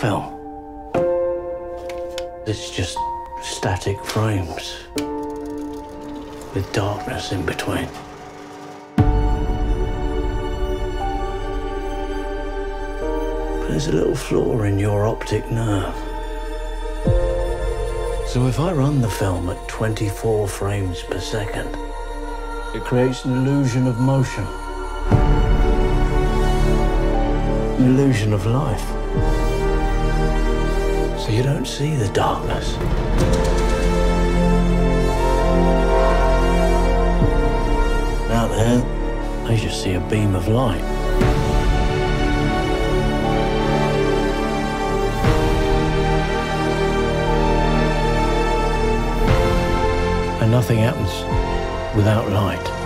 film. It's just static frames with darkness in between. But there's a little flaw in your optic nerve. So if I run the film at 24 frames per second, it creates an illusion of motion. An illusion of life. So you don't see the darkness. Out there, I just see a beam of light. And nothing happens without light.